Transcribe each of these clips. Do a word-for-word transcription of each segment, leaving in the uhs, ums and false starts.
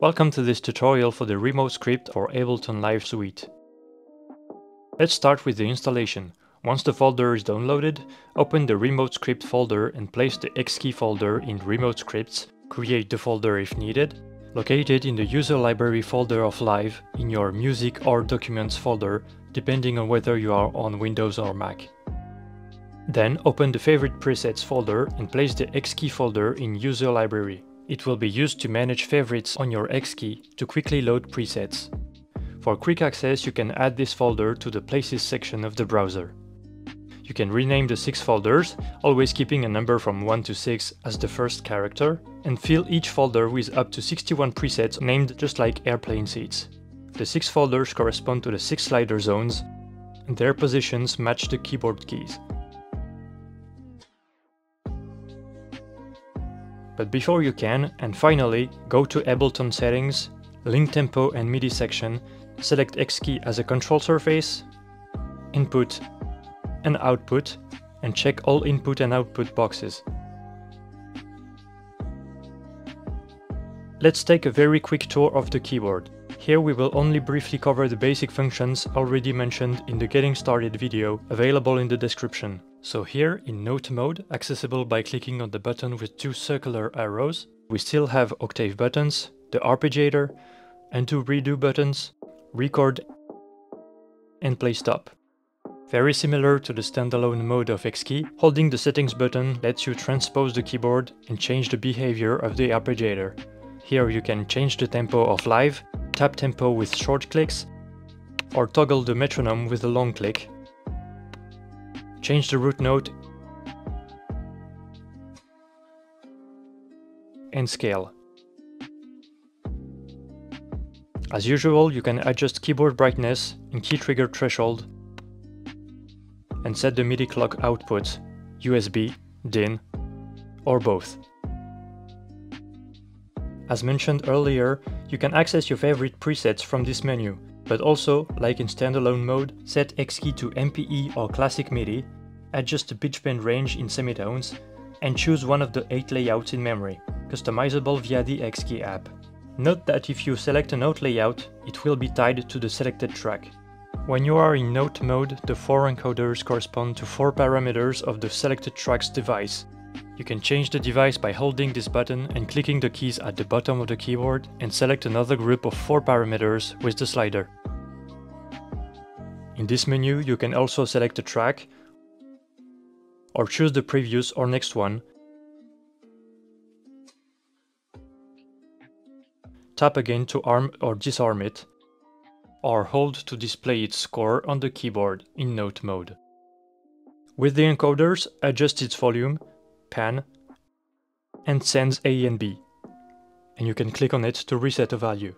Welcome to this tutorial for the remote script for Ableton Live Suite. Let's start with the installation. Once the folder is downloaded, open the remote script folder and place the X key folder in remote scripts, create the folder if needed, locate it in the user library folder of Live, in your music or documents folder, depending on whether you are on Windows or Mac. Then open the favorite presets folder and place the X key folder in user library. It will be used to manage favorites on your X key to quickly load presets. For quick access, you can add this folder to the Places section of the browser. You can rename the six folders, always keeping a number from one to six as the first character, and fill each folder with up to sixty-one presets named just like airplane seats. The six folders correspond to the six slider zones, and their positions match the keyboard keys. But before you can, and finally, go to Ableton Settings, Link Tempo and MIDI section, select X key as a control surface, Input and Output, and check all input and output boxes. Let's take a very quick tour of the keyboard. Here we will only briefly cover the basic functions already mentioned in the Getting Started video available in the description. So here, in Note mode, accessible by clicking on the button with two circular arrows, we still have octave buttons, the arpeggiator, and two redo buttons, record and play stop. Very similar to the standalone mode of X key, holding the settings button lets you transpose the keyboard and change the behavior of the arpeggiator. Here you can change the tempo of Live, tap tempo with short clicks, or toggle the metronome with a long click. Change the root note and scale. As usual, you can adjust keyboard brightness and key trigger threshold and set the MIDI clock output, U S B, D I N, or both. As mentioned earlier, you can access your favorite presets from this menu, but also, like in standalone mode, set X key to M P E or classic MIDI, adjust the pitch bend range in semitones, and choose one of the eight layouts in memory, customizable via the X key app. Note that if you select a note layout, it will be tied to the selected track. When you are in Note mode, the four encoders correspond to four parameters of the selected track's device. You can change the device by holding this button and clicking the keys at the bottom of the keyboard and select another group of four parameters with the slider. In this menu, you can also select a track or choose the previous or next one. Tap again to arm or disarm it, or hold to display its score on the keyboard in Note mode. With the encoders, adjust its volume, pan, and sends A and B, and you can click on it to reset a value.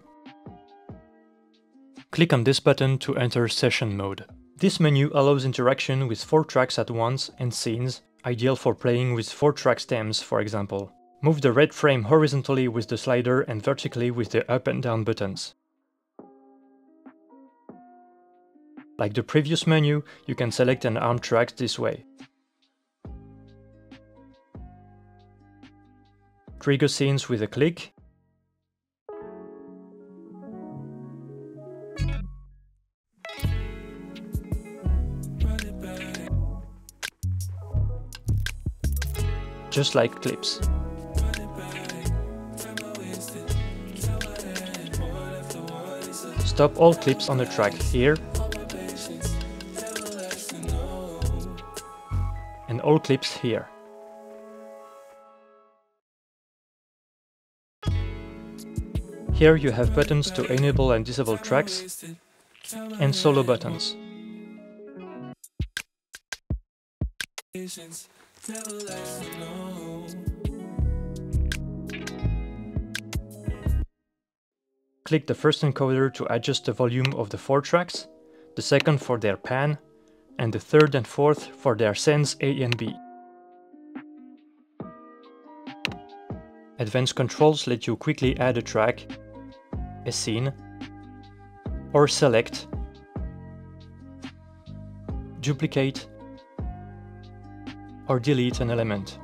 Click on this button to enter session mode. This menu allows interaction with four tracks at once and scenes, ideal for playing with four track stems, for example. Move the red frame horizontally with the slider and vertically with the up and down buttons. Like the previous menu, you can select and arm tracks this way. Trigger scenes with a click, just like clips. Stop all clips on the track here, and all clips here. Here you have buttons to enable and disable tracks, and solo buttons. Click the first encoder to adjust the volume of the four tracks, the second for their pan, and the third and fourth for their sends A and B. Advanced controls let you quickly add a track, a scene, or select, duplicate, or delete an element.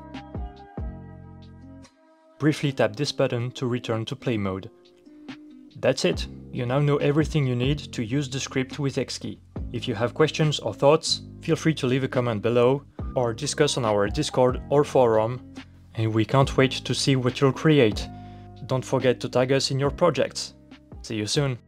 Briefly tap this button to return to play mode. That's it. You now know everything you need to use the script with X key. If you have questions or thoughts, feel free to leave a comment below or discuss on our Discord or forum, and we can't wait to see what you'll create. Don't forget to tag us in your projects. See you soon.